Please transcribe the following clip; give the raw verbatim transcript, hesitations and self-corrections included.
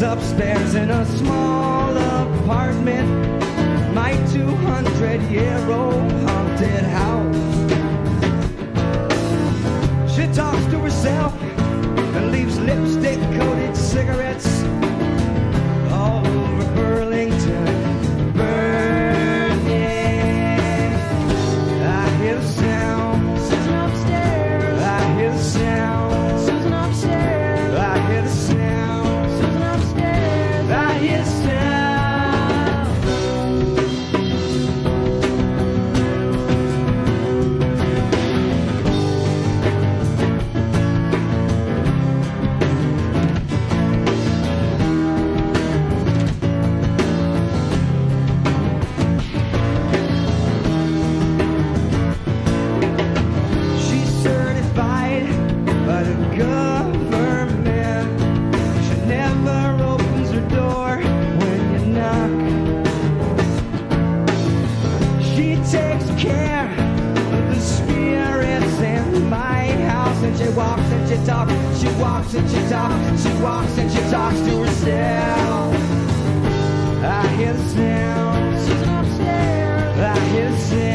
lives upstairs in a small apartment. My two hundred year old haunted house. She talks to herself and leaves lipstick coated cigarettes all over Burlington, burning. I hear the sound, Susan upstairs. I hear the sound, Susan upstairs. I hear the sound, Susan upstairs. I hear the sound. I hear the sound, Susan upstairs. I hear the sound.